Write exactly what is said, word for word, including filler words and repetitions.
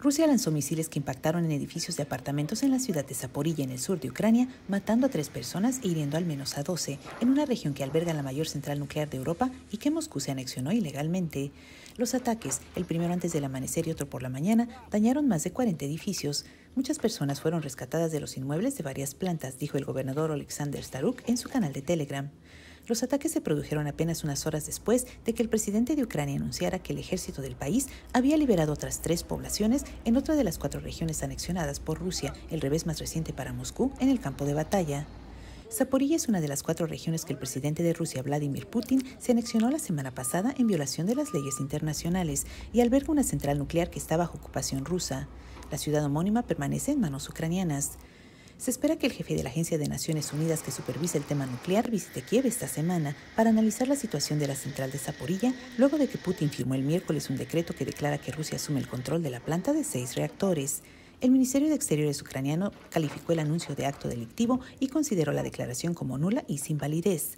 Rusia lanzó misiles que impactaron en edificios de apartamentos en la ciudad de Zaporiyia, en el sur de Ucrania, matando a tres personas e hiriendo al menos a doce, en una región que alberga la mayor central nuclear de Europa y que Moscú se anexionó ilegalmente. Los ataques, el primero antes del amanecer y otro por la mañana, dañaron más de cuarenta edificios. Muchas personas fueron rescatadas de los inmuebles de varias plantas, dijo el gobernador Oleksandr Starukh en su canal de Telegram. Los ataques se produjeron apenas unas horas después de que el presidente de Ucrania anunciara que el ejército del país había liberado otras tres poblaciones en otra de las cuatro regiones anexionadas por Rusia, el revés más reciente para Moscú en el campo de batalla. Zaporiyia es una de las cuatro regiones que el presidente de Rusia, Vladimir Putin, se anexionó la semana pasada en violación de las leyes internacionales y alberga una central nuclear que está bajo ocupación rusa. La ciudad homónima permanece en manos ucranianas. Se espera que el jefe de la Agencia de Naciones Unidas que supervisa el tema nuclear visite Kiev esta semana para analizar la situación de la central de Zaporiyia, luego de que Putin firmó el miércoles un decreto que declara que Rusia asume el control de la planta de seis reactores. El Ministerio de Exteriores ucraniano calificó el anuncio de acto delictivo y consideró la declaración como nula y sin validez.